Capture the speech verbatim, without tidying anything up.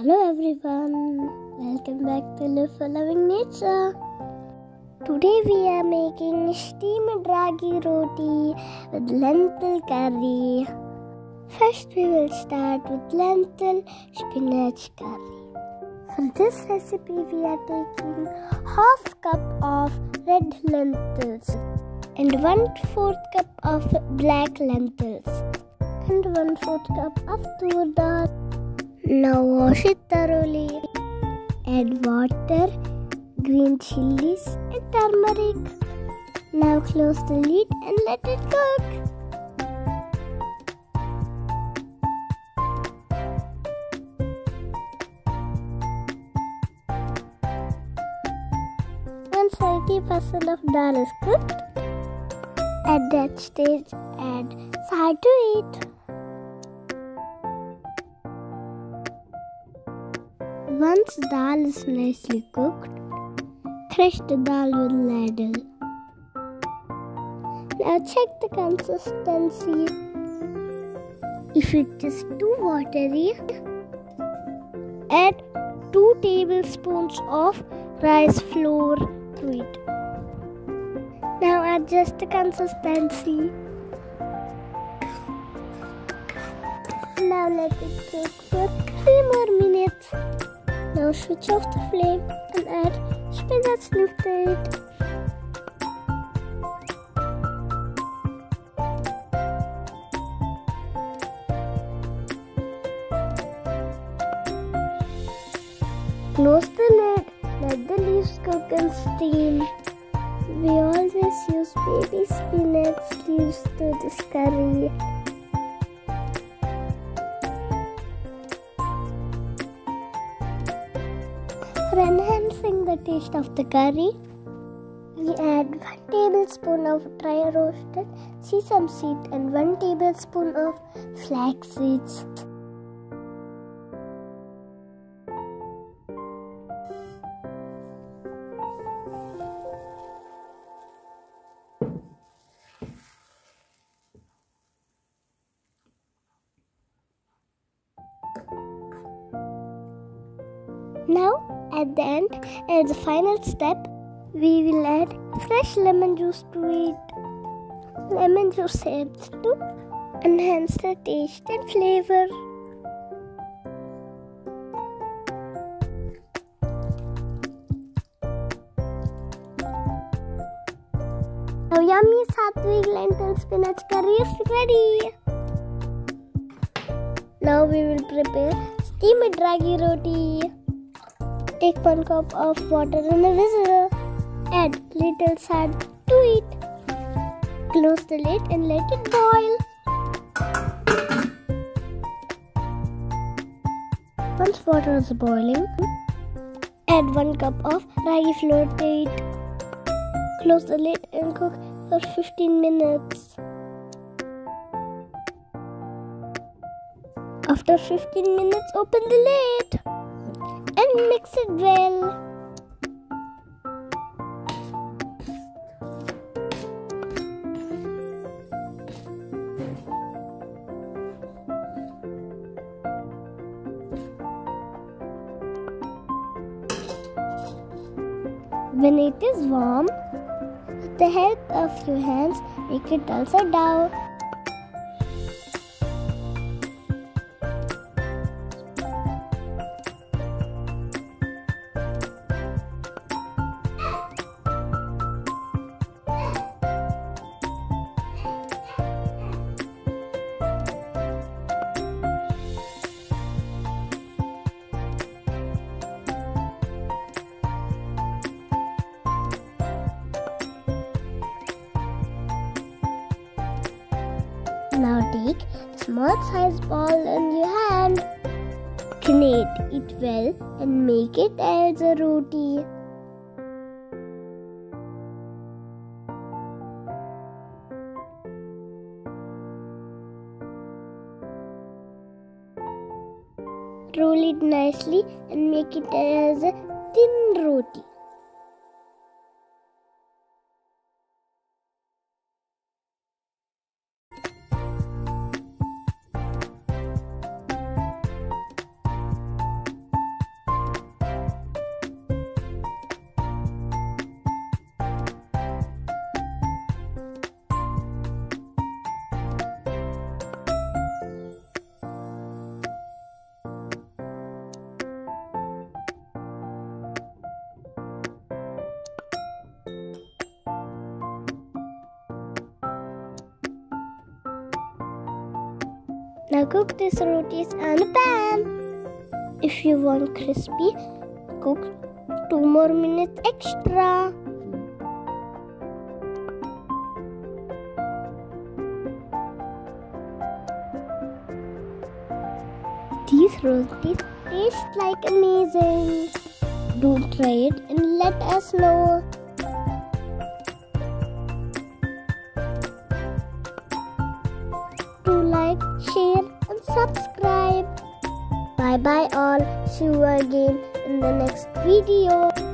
Hello everyone, welcome back to Live for Loving Nature. Today we are making steamed ragi roti with lentil curry. First we will start with lentil spinach curry. For this recipe we are taking half cup of red lentils and one fourth cup of black lentils and one fourth cup of toor dal. Now wash it thoroughly. Add water, green chilies and turmeric. Now close the lid and let it cook. Once eighty percent of dal is cooked, at that stage add salt to it. Once dal is nicely cooked, thresh the dal with ladle. Now check the consistency. If it is too watery, add two tablespoons of rice flour to it. Now adjust the consistency. Now let it cook for three more minutes. Now switch off the flame and add spinach leaf to it. Close the lid, let the leaves cook and steam. We always use baby spinach leaves to this curry. For enhancing the taste of the curry, we add one tablespoon of dry roasted sesame seeds and one tablespoon of flax seeds. Now, at the end, as the final step, we will add fresh lemon juice to it. Lemon juice helps to enhance the taste and flavor. Now, yummy satvik lentil spinach curry is ready. Now we will prepare steamed ragi roti. Take one cup of water in a vessel. Add little salt to it. Close the lid and let it boil. Once water is boiling, add one cup of ragi flour to it. Close the lid and cook for fifteen minutes. After fifteen minutes, open the lid and mix it well. When it is warm, with the help of your hands, make it also dough. Now take a small size ball in your hand, knit it well and make it as a roti. Roll it nicely and make it as a thin roti. Now cook these rotis on a pan. If you want crispy, cook two more minutes extra. These rotis taste like amazing. Do try it and let us know. Do like, share and subscribe. Bye bye all. See you again in the next video.